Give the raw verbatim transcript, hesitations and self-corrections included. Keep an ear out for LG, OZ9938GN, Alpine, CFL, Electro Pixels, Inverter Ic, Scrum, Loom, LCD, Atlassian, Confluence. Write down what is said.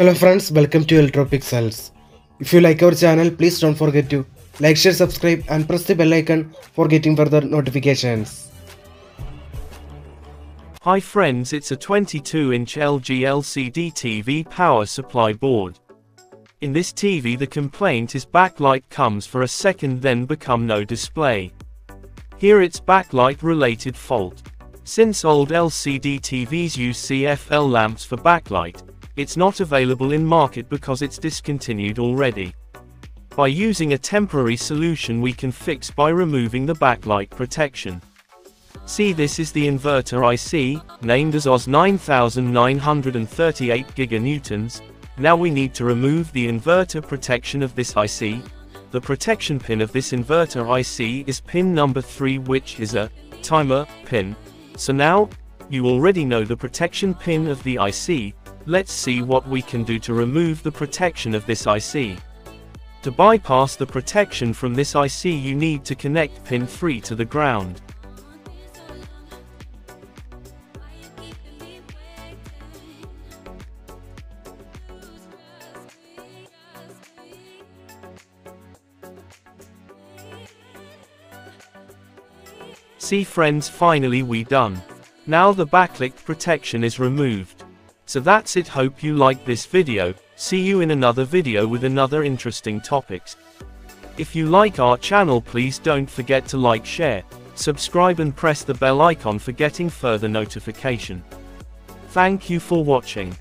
Hello friends, welcome to Electro Pixels. If you like our channel, please don't forget to like, share, subscribe and press the bell icon for getting further notifications. Hi friends, it's a twenty-two inch L G L C D T V power supply board. In this T V the complaint is backlight comes for a second then become no display. Here it's backlight related fault. Since old L C D T Vs use C F L lamps for backlight, it's not available in market because it's discontinued already. By using a temporary solution we can fix by removing the backlight protection. See, this is the inverter I C, named as O Z nine nine three eight giganewtons, now we need to remove the inverter protection of this I C. The protection pin of this inverter I C is pin number three, which is a timer pin. So now, you already know the protection pin of the I C. Let's see what we can do to remove the protection of this I C. To bypass the protection from this I C you need to connect pin three to the ground. See friends, finally we done. Now the backlight protection is removed. So that's it. Hope you liked this video. See you in another video with another interesting topics. If you like our channel, please don't forget to like, share, subscribe and press the bell icon for getting further notification. Thank you for watching.